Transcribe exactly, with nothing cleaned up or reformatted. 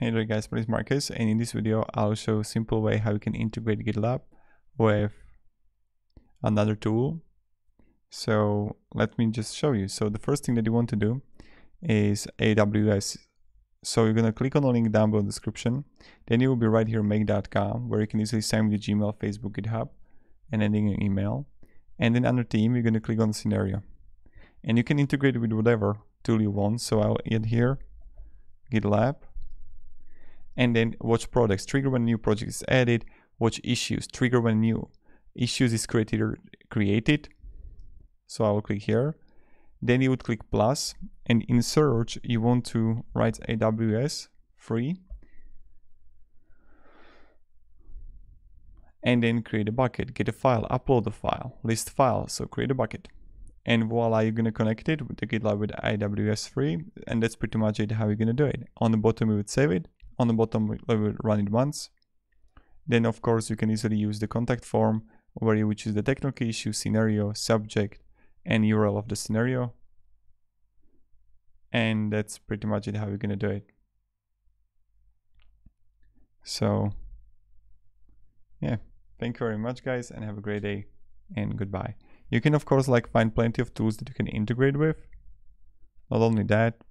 Anyway guys, my name is Marcus, and in this video I'll show a simple way how you can integrate GitLab with another tool. So let me just show you. So the first thing that you want to do is A W S. So you're going to click on the link down below in the description. Then you will be right here, make dot com, where you can easily sign with your Gmail, Facebook, GitHub, and ending your email. And then under theme, you're going to click on scenario. And you can integrate it with whatever tool you want. So I'll add here GitLab. And then watch products, trigger when a new project is added. Watch issues, trigger when new issues is created. So I will click here. Then you would click plus, and in search you want to write A W S free and then create a bucket, get a file, upload the file, list file, so create a bucket. And voila, you're going to connect it with the GitLab with A W S free, and that's pretty much it how you're going to do it. On the bottom we would save it, on the bottom we would run it once. Then of course you can easily use the contact form where you would choose the technical issue, scenario, subject, and U R L of the scenario. And that's pretty much it how you're gonna do it. So yeah, thank you very much guys, and have a great day, and goodbye. You can of course like find plenty of tools that you can integrate with. Not only that,